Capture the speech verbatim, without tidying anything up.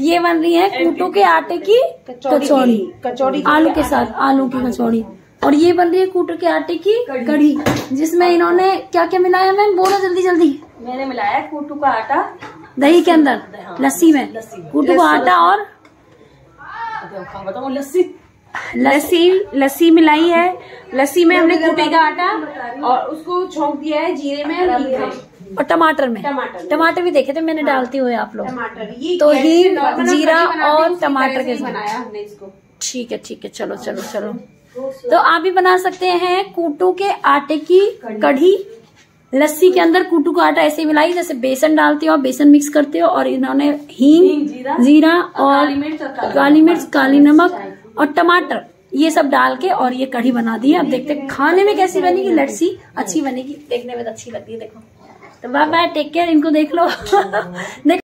ये बन रही है कूटू के आटे की कचौड़ी, कचौड़ी आलू के साथ, आलू की कचौड़ी। और ये बन रही है कूटू के आटे की कढ़ी, जिसमें इन्होंने क्या क्या मिलाया मैम, बोलो जल्दी जल्दी। मैंने मिलाया कूटू का आटा दही के अंदर, लस्सी में कूटू का आटा और बताओ लस्सी, लस्सी लस्सी मिलाई है। लस्सी में हमने कूटे का आटा और उसको छोंक दिया है जीरे में और टमाटर में, टमाटर टमाटर भी देखे थे मैंने डालते हुए आप लोग। तो हींग, जीरा और टमाटर के बनाया हमने इसको। ठीक है ठीक है, चलो चलो चलो। तो आप भी बना सकते हैं कूटू के आटे की कढ़ी। लस्सी के अंदर कूटू का आटा ऐसे मिलाई जैसे बेसन डालते हो, बेसन मिक्स करते हो, और इन्होंने हींग, जीरा और काली मिर्च, काली नमक और टमाटर ये सब डाल के और ये कढ़ी बना दी है। अब देखते हैं खाने में कैसी बनेगी। लेट्स सी, अच्छी बनेगी, देखने में अच्छी लगती है। देखो तो बाय बाय, टेक केयर, इनको देख लो।